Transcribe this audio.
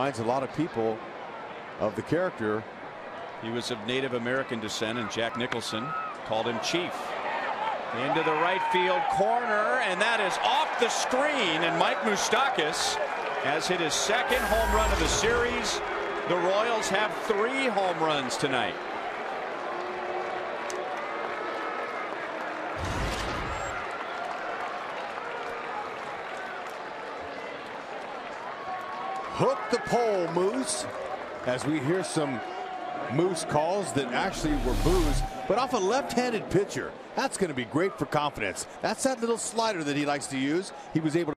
Reminds a lot of people of the character. He was of Native American descent, and Jack Nicholson called him Chief. Into the right field corner, and that is off the screen, and Mike Moustakas has hit his second home run of the series. The Royals have 3 home runs tonight. Hook the pole, Moose, as we hear some Moose calls that actually were boos, but off a left-handed pitcher. That's going to be great for confidence. That's that little slider that he likes to use. He was able to